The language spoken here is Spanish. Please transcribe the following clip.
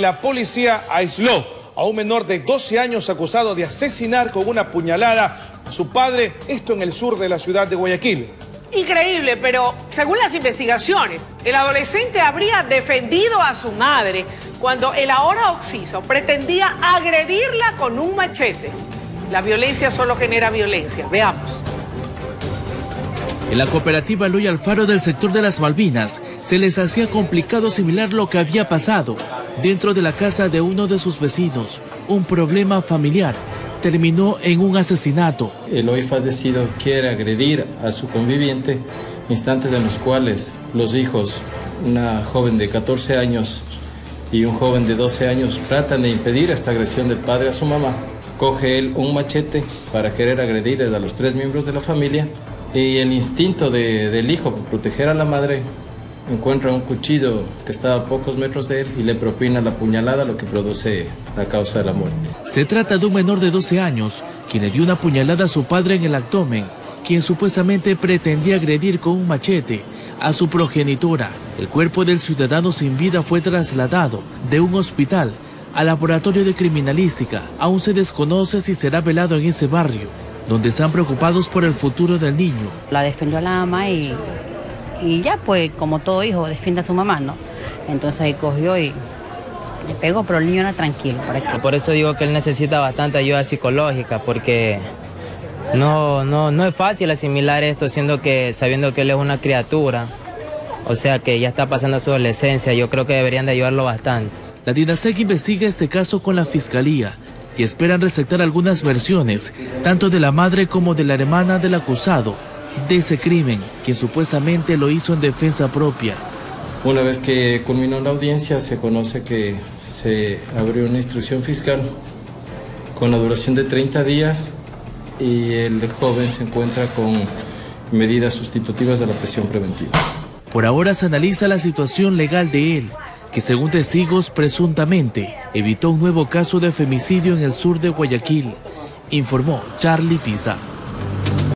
La policía aisló a un menor de 12 años acusado de asesinar con una puñalada a su padre, esto en el sur de la ciudad de Guayaquil. Increíble, pero según las investigaciones, el adolescente habría defendido a su madre cuando el ahora occiso pretendía agredirla con un machete. La violencia solo genera violencia, veamos. En la cooperativa Luis Alfaro del sector de las Malvinas se les hacía complicado asimilar lo que había pasado dentro de la casa de uno de sus vecinos. Un problema familiar terminó en un asesinato. El hoy fallecido quiere agredir a su conviviente, instantes en los cuales los hijos, una joven de 14 años y un joven de 12 años, tratan de impedir esta agresión del padre a su mamá. Coge él un machete para querer agredir a los tres miembros de la familia. Y el instinto del hijo por proteger a la madre encuentra un cuchillo que está a pocos metros de él y le propina la puñalada, lo que produce la causa de la muerte. Se trata de un menor de 12 años, quien le dio una puñalada a su padre en el abdomen, quien supuestamente pretendía agredir con un machete a su progenitora. El cuerpo del ciudadano sin vida fue trasladado de un hospital al laboratorio de criminalística. Aún se desconoce si será velado en ese barrio, donde están preocupados por el futuro del niño. La defendió la mamá y ya, pues, como todo hijo, defiende a su mamá, ¿no? Entonces ahí cogió y le pegó, pero el niño era tranquilo. Por eso digo que él necesita bastante ayuda psicológica, porque no es fácil asimilar esto, sabiendo que él es una criatura, o sea, que ya está pasando su adolescencia. Yo creo que deberían de ayudarlo bastante. La DINASEC investiga este caso con la Fiscalía y esperan receptar algunas versiones, tanto de la madre como de la hermana del acusado de ese crimen, quien supuestamente lo hizo en defensa propia. Una vez que culminó la audiencia, se conoce que se abrió una instrucción fiscal con la duración de 30 días y el joven se encuentra con medidas sustitutivas de la prisión preventiva. Por ahora se analiza la situación legal de él, que según testigos presuntamente evitó un nuevo caso de femicidio en el sur de Guayaquil, informó Charlie Pisa.